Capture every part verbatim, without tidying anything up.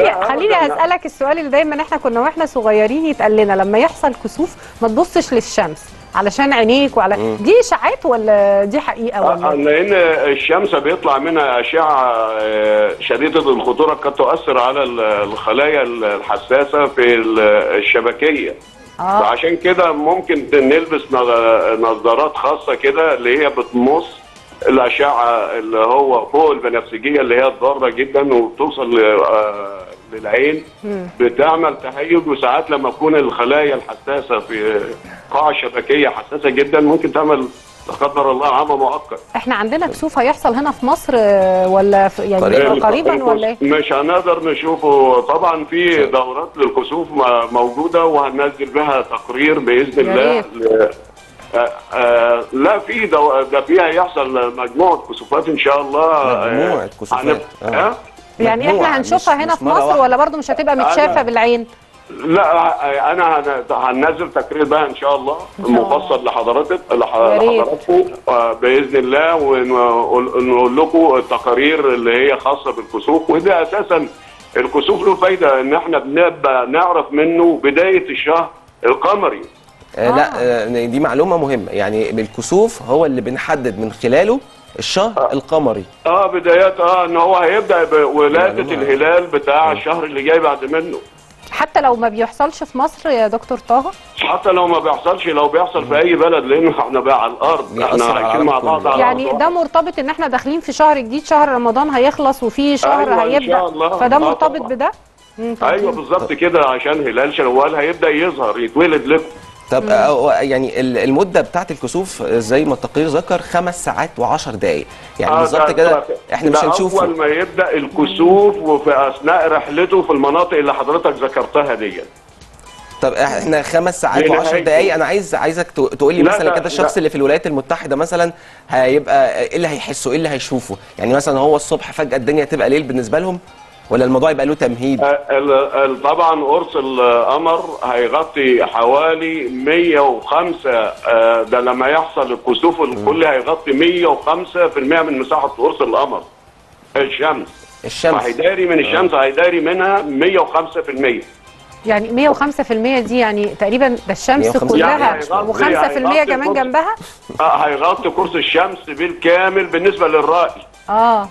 خليني خليني اسالك السؤال اللي دايما احنا كنا واحنا صغيرين يتقال لنا لما يحصل كسوف ما تبصش للشمس علشان عينيك وعلى مم. دي اشاعات ولا دي حقيقه ولا؟ لان الشمس بيطلع منها اشعه شديده الخطوره قد تؤثر على الخلايا الحساسه في الشبكيه. آه. فعشان كده ممكن نلبس نظارات خاصه كده اللي هي بتمص الاشعه اللي هو فوق البنفسجيه اللي هي ضاره جدا وبتوصل للعين، بتعمل تهيج، وساعات لما تكون الخلايا الحساسه في قاعه شبكيه حساسه جدا ممكن تعمل لا قدر الله عمى مؤقت. احنا عندنا كسوف هيحصل هنا في مصر ولا في يعني قريبا ولا ايه؟ مش هنقدر نشوفه طبعا. في دورات للكسوف موجوده وهننزل بها تقرير باذن الله. آآ آآ لا في ده دو... فيها يحصل مجموعه كسوفات ان شاء الله. مجموعه كسوفات هنب... آه. آه؟ يعني مجموعة. احنا هنشوفها مش هنا مش في مصر واحد. ولا برضو مش هتبقى متشافه أنا... بالعين؟ لا انا هن... هننزل تقرير بقى ان شاء الله مفصل لحضرتك لح... لحضراتكم باذن الله، ونقول لكم التقارير اللي هي خاصه بالكسوف. وده اساسا الكسوف له فايده ان احنا بنبقى نعرف منه بدايه الشهر القمري. آه آه. لا دي معلومه مهمه، يعني بالكسوف هو اللي بنحدد من خلاله الشهر آه. القمري. اه بدايات اه ان هو هيبدا بولاده الهلال بتاع آه. الشهر اللي جاي بعد منه. حتى لو ما بيحصلش في مصر يا دكتور طه؟ حتى لو ما بيحصلش، لو بيحصل في اي بلد، لان احنا بقى على الارض، احنا رايحين مع بعض على يعني الأرض. ده مرتبط ان احنا داخلين في شهر جديد، شهر رمضان هيخلص وفي شهر أيوة هيبدا، فده مرتبط طبعا. بده؟ ايوه بالظبط كده، عشان هلال شوال هيبدا يظهر يتولد لكم. طب يعني المده بتاعت الكسوف زي ما التقرير ذكر خمس ساعات وعشر دقائق، يعني بالظبط آه كده احنا مش هنشوفه. اول ما يبدا الكسوف وفي اثناء رحلته في المناطق اللي حضرتك ذكرتها ديت. طب احنا خمس ساعات وعشر دقائق، انا عايز عايزك تقول لي مثلا كده الشخص اللي في الولايات المتحده مثلا هيبقى ايه اللي هيحسه، ايه اللي هيشوفه؟ يعني مثلا هو الصبح فجاه الدنيا تبقى ليل بالنسبه لهم، ولا الموضوع يبقى له تمهيد؟ طبعا قرص القمر هيغطي حوالي مية وخمسة، ده لما يحصل الكسوف الكلي هيغطي مية وخمسة بالمية من مساحه قرص القمر. الشمس الشمس هيداري من الشمس هيداري منها مية وخمسة بالمية. يعني مية وخمسة بالمية دي يعني تقريبا ده الشمس كلها، وخمسة بالمية كمان جنبها؟ اه هيغطي قرص الشمس بالكامل بالنسبه للرأي. اه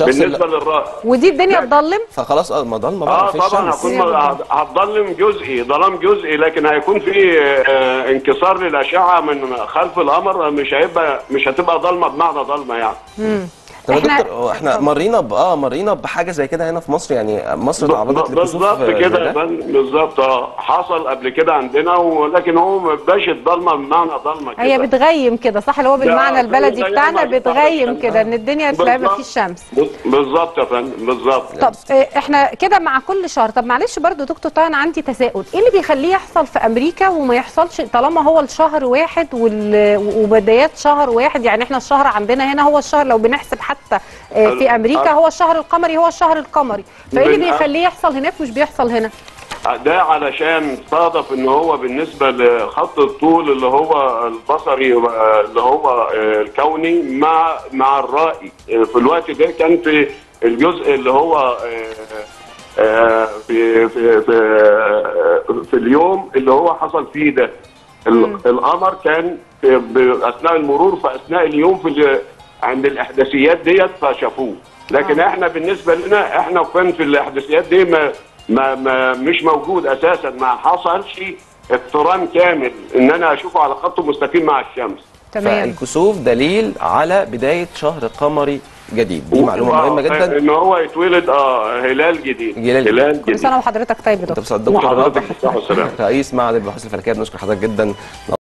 بالنسبه للرأس. ودي الدنيا تضلم؟ فخلاص ما ضلمه بقى في الشمس. اه طبعا هتضلم جزئي، ظلام جزئي، لكن هيكون في آه انكسار للاشعه من خلف القمر، مش هيبقى مش هتبقى ضلمه بمعنى ضلمه يعني. امم طب احنا دكتور احنا مرينا ب... اه مرينا بحاجه زي كده هنا في مصر، يعني مصر تعرضت للكسوف بالظبط كده. بالظبط اه حصل قبل كده عندنا، ولكن هو ما بقاش الضلمه بمعنى ضلمه كده، هي بتغيم كده صح، اللي هو بالمعنى البلدي بتاعنا بتغيم كده ان الدنيا تلاقي ما فيش شمس. بالظبط يا فندم بالظبط. طب احنا كده مع كل شهر. طب معلش برضو دكتور طه انا عندي تساؤل، ايه اللي بيخليه يحصل في امريكا وما يحصلش طالما هو الشهر واحد وال... وبدايات شهر واحد؟ يعني احنا الشهر عندنا هنا هو الشهر، لو بنحسب حتى في امريكا هو الشهر القمري هو الشهر القمري، فايه اللي بيخليه يحصل هناك مش بيحصل هنا؟ ده علشان صادف ان هو بالنسبه لخط الطول اللي هو البصري اللي هو الكوني مع مع الرائي في الوقت ده كان في الجزء اللي هو في في في, في اليوم اللي هو حصل فيه ده القمر كان اثناء المرور في اثناء اليوم في عند الاحداثيات ديت فشافوه، لكن آه. احنا بالنسبه لنا احنا كان في الاحداثيات دي ما, ما ما مش موجود اساسا، ما حصلش اقتران كامل ان انا اشوفه على خط مستقيم مع الشمس. تمام. فالكسوف دليل على بدايه شهر قمري جديد، دي معلومه مهمه جدا ان هو يتولد اه هلال جديد. هلال جديد. كل سنه وحضرتك طيب يا دكتور. طب دكتور رائع رئيس معهد البحوث الفلكيه، بنشكر حضرتك جدا.